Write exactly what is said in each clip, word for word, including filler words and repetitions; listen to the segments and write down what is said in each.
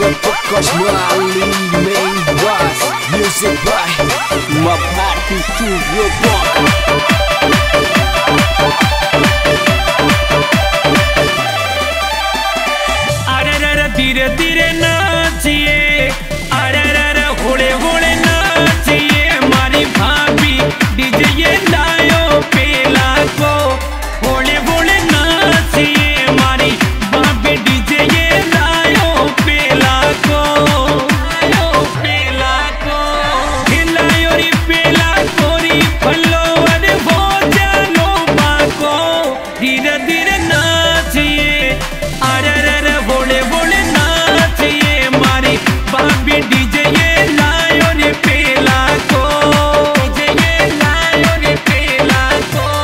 Kau fokus melalui main bass music by Mabhati Studio Box. Ara ara dire dire nachiye, ara ara hole hole nachiye, mari bhabi D J ye layo pehla ko hole hole nachiye, mari bhabi D J ye layo pehla ko layo pehla ko hilayo ri pehla ko ri phalo ar ho jano ba ko dire dire nachiye ara ara hole hole nachiye, mari bhabi D J ye layo ri pehla ko D J ye layo ri pehla ko.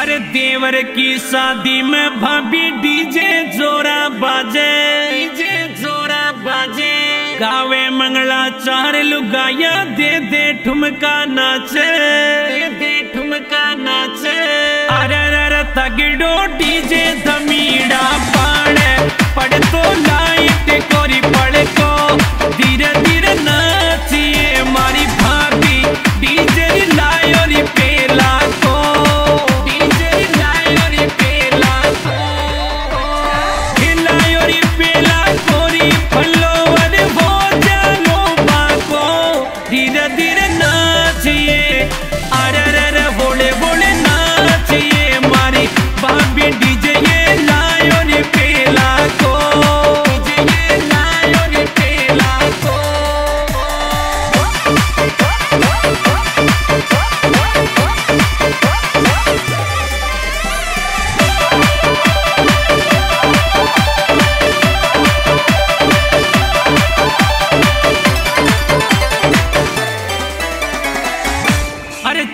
अरे देवर की शादी में भाभी DJ जोरा बाजे, DJ जोरा बाजे, गावे मंगला चार लुगाया दे दे ठुमका नाचे, दे दे ठुमका नाचे। अरे अरे तगड़ो डीजे धमीड़ा पाड़े पड़ तो लाइट कोरी पड़ को धीरे धीरे नाचिए, मारी भाभी डीजे लायो रे पेला को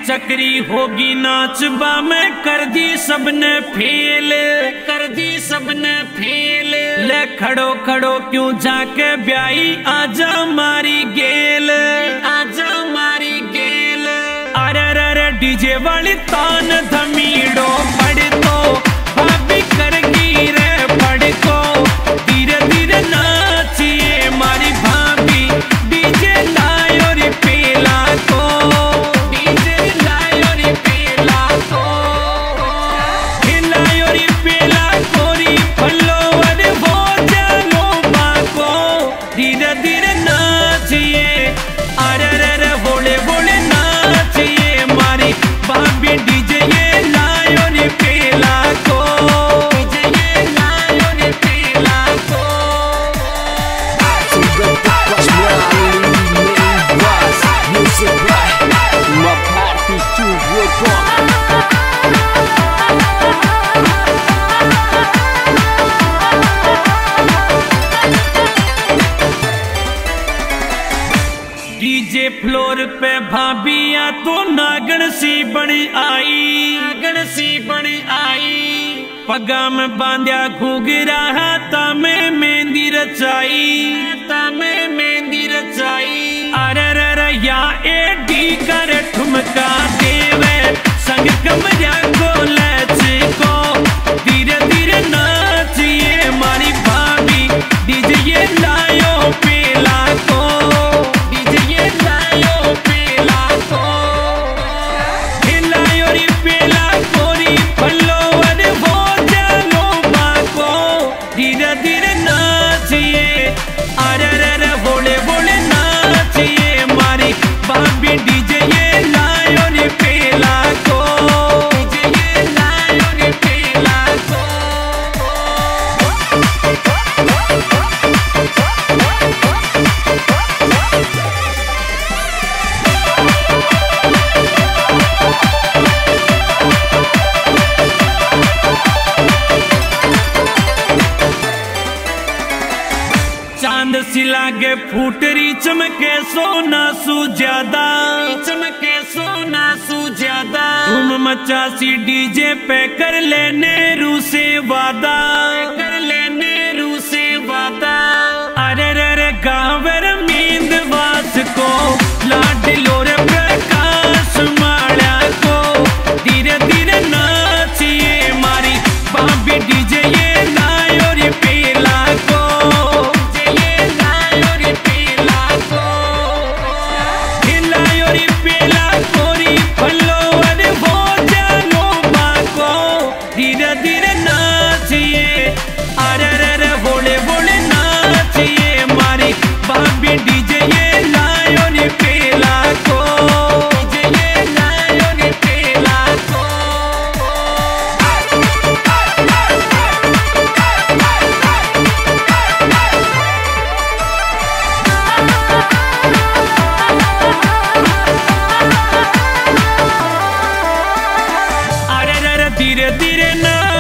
चकरी होगी नाचबा में कर दी सबने फेल, कर दी सबने फेल, ले खड़ो खड़ो क्यों जाके ब्याई आजा मारी गेल, आजा मारी गेल। अरे अरे डीजे वाली तान धमीड़ो पड़ तो भाभी करगी रे पड़ को धीरे धीरे नाचिए, मारी भाभी डीजे लायो रे पेला को डीजे फ्लोर पे भाभिया तो नागन सी बनी आई, नागन सी बनी आई, पगा में बांध्या घुघरा हाथा में मेहंदी रचाई, हाथा में मेहंदी रचाई। अरे अरे या ए डी कर ठुमका देवे संग कमरा को लच को धीरे धीरे नाचिए, मारी भाभी डीजे ये लायो पेला को लागे फूटरी चमके सोना सु ज्यादा, चमके सोना सु ज्यादा। धूम मचा सी डीजे पे कर लेने रू से वादा, कर लेने रू से वादा। अरे रे रे गाँव मींद वास को लाडलो रे प्रकाश माड़ा को धीरे धीरे नाचिए मारी भाभी डीजे ये लायो रे पीला को, ये लायो रे पीला को, ये लायो रे पीला कोरी फलो धीरे धीरे नाचिए। अरे रे रे बोले बोले नाचिए मारी भाभी डीजे ये लायो ने पेला को, डीजे ये लायो ने पेला को। अरे रे रे धीरे धीरे ना